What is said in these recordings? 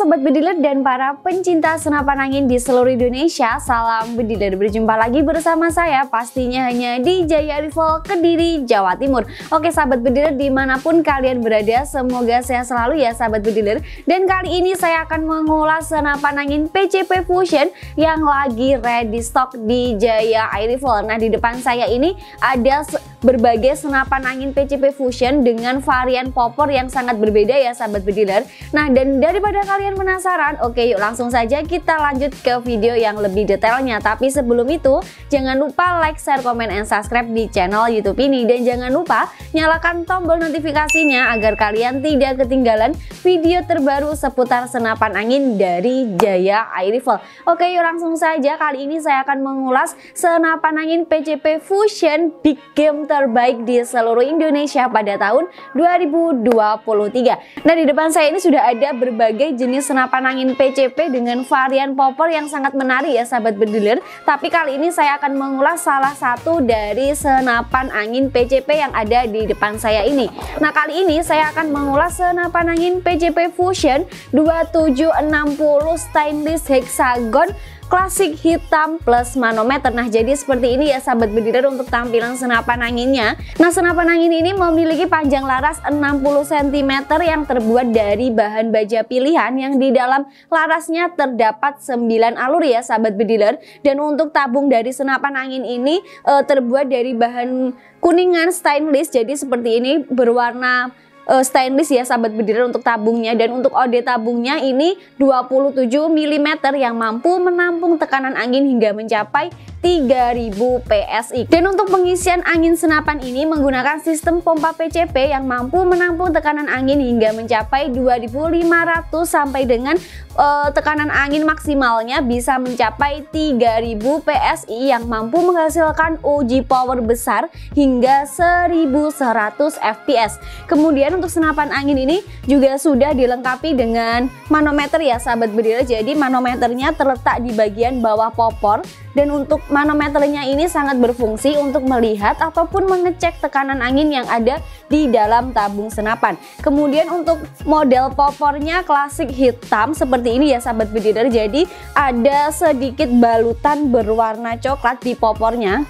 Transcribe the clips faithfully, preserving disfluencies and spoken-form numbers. Sobat Bediler dan para pencinta senapan angin di seluruh Indonesia, salam bediler, berjumpa lagi bersama saya pastinya hanya di Jaya Air Rifle Kediri, Jawa Timur. Oke sahabat bediler, dimanapun kalian berada, semoga sehat selalu ya sahabat bediler. Dan kali ini saya akan mengulas senapan angin P C P Fusion yang lagi ready stock di Jaya Air Rifle. Nah di depan saya ini ada berbagai senapan angin P C P Fusion dengan varian popor yang sangat berbeda ya sahabat bediler. Nah dan daripada kalian penasaran, oke yuk langsung saja kita lanjut ke video yang lebih detailnya. Tapi sebelum itu jangan lupa like, share, komen, and subscribe di channel YouTube ini, dan jangan lupa nyalakan tombol notifikasinya agar kalian tidak ketinggalan video terbaru seputar senapan angin dari Jaya Air Rifle. Oke yuk langsung saja, kali ini saya akan mengulas senapan angin P C P Fusion big game terbaik di seluruh Indonesia pada tahun dua ribu dua puluh tiga. Nah di depan saya ini sudah ada berbagai jenis senapan angin P C P dengan varian popor yang sangat menarik ya sahabat bediler. Tapi kali ini saya akan mengulas salah satu dari senapan angin P C P yang ada di depan saya ini. Nah kali ini saya akan mengulas senapan angin P C P Fusion dua tujuh enam nol Stainless Hexagon klasik hitam plus manometer. Nah jadi seperti ini ya sahabat bediler untuk tampilan senapan anginnya. Nah senapan angin ini memiliki panjang laras enam puluh sentimeter yang terbuat dari bahan baja pilihan yang di dalam larasnya terdapat sembilan alur ya sahabat bediler. Dan untuk tabung dari senapan angin ini e, terbuat dari bahan kuningan stainless, jadi seperti ini berwarna stainless ya sahabat bediler untuk tabungnya. Dan untuk O D tabungnya ini dua puluh tujuh milimeter yang mampu menampung tekanan angin hingga mencapai tiga ribu P S I. Dan untuk pengisian angin senapan ini menggunakan sistem pompa P C P yang mampu menampung tekanan angin hingga mencapai dua ribu lima ratus sampai dengan uh, tekanan angin maksimalnya bisa mencapai tiga ribu P S I yang mampu menghasilkan uji power besar hingga seribu seratus F P S. Kemudian untuk senapan angin ini juga sudah dilengkapi dengan manometer ya sahabat bediler. Jadi manometernya terletak di bagian bawah popor, dan untuk manometernya ini sangat berfungsi untuk melihat ataupun mengecek tekanan angin yang ada di dalam tabung senapan. Kemudian untuk model popornya klasik hitam seperti ini ya sahabat bediler. Jadi ada sedikit balutan berwarna coklat di popornya.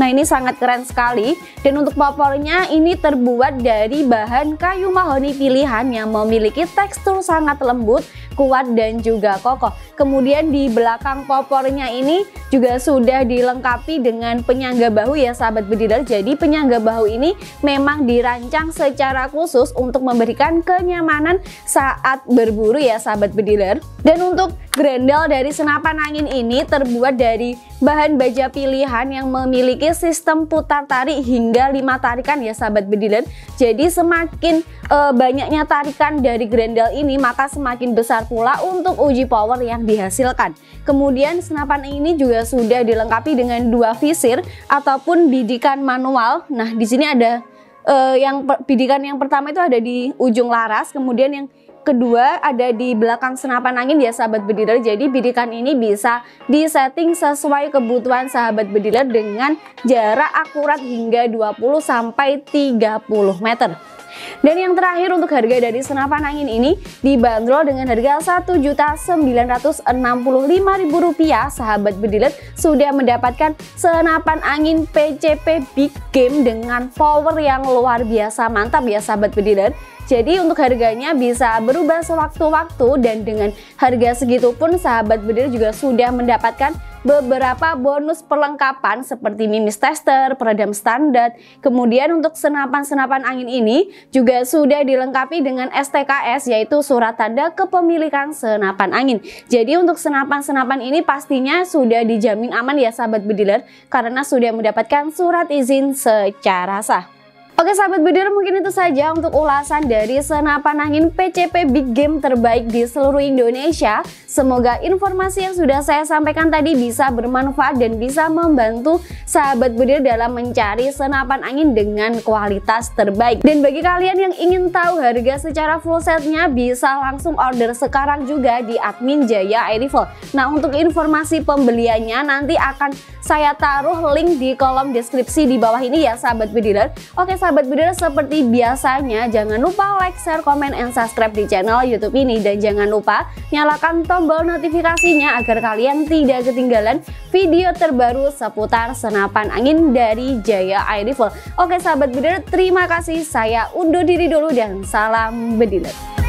Nah ini sangat keren sekali. Dan untuk popornya ini terbuat dari bahan kayu mahoni pilihan yang memiliki tekstur sangat lembut, kuat, dan juga kokoh. Kemudian di belakang popornya ini juga sudah dilengkapi dengan penyangga bahu ya sahabat bediler. Jadi penyangga bahu ini memang dirancang secara khusus untuk memberikan kenyamanan saat berburu ya sahabat bediler. Dan untuk grendel dari senapan angin ini terbuat dari bahan baja pilihan yang memiliki sistem putar tarik hingga lima tarikan ya sahabat bediler. Jadi semakin e, banyaknya tarikan dari grendel ini, maka semakin besar pula untuk uji power yang dihasilkan. Kemudian senapan ini juga sudah dilengkapi dengan dua visir ataupun bidikan manual. Nah di sini ada e, yang bidikan yang pertama itu ada di ujung laras, kemudian yang kedua ada di belakang senapan angin ya sahabat bediler. Jadi bidikan ini bisa disetting sesuai kebutuhan sahabat bediler dengan jarak akurat hingga dua puluh sampai tiga puluh meter. Dan yang terakhir untuk harga dari senapan angin ini dibanderol dengan harga satu juta sembilan ratus enam puluh lima ribu rupiah. Sahabat bediler sudah mendapatkan senapan angin P C P big game dengan power yang luar biasa mantap ya sahabat bediler. Jadi untuk harganya bisa berubah sewaktu-waktu, dan dengan harga segitu pun sahabat bediler juga sudah mendapatkan beberapa bonus perlengkapan seperti mimis tester, peredam standar. Kemudian untuk senapan-senapan angin ini juga sudah dilengkapi dengan S T K S, yaitu surat tanda kepemilikan senapan angin. Jadi untuk senapan-senapan ini pastinya sudah dijamin aman ya sahabat bediler, karena sudah mendapatkan surat izin secara sah. Oke sahabat bediler, mungkin itu saja untuk ulasan dari senapan angin P C P big game terbaik di seluruh Indonesia. Semoga informasi yang sudah saya sampaikan tadi bisa bermanfaat dan bisa membantu sahabat bediler dalam mencari senapan angin dengan kualitas terbaik. Dan bagi kalian yang ingin tahu harga secara full setnya, bisa langsung order sekarang juga di admin Jaya Air Rifle. Nah untuk informasi pembeliannya nanti akan saya taruh link di kolom deskripsi di bawah ini ya sahabat bediler. Oke sahabat builder, seperti biasanya jangan lupa like, share, komen, and subscribe di channel YouTube ini, dan jangan lupa nyalakan tombol notifikasinya agar kalian tidak ketinggalan video terbaru seputar senapan angin dari Jaya Air Rifle. Oke sahabat builder, terima kasih, saya undur diri dulu dan salam bediler.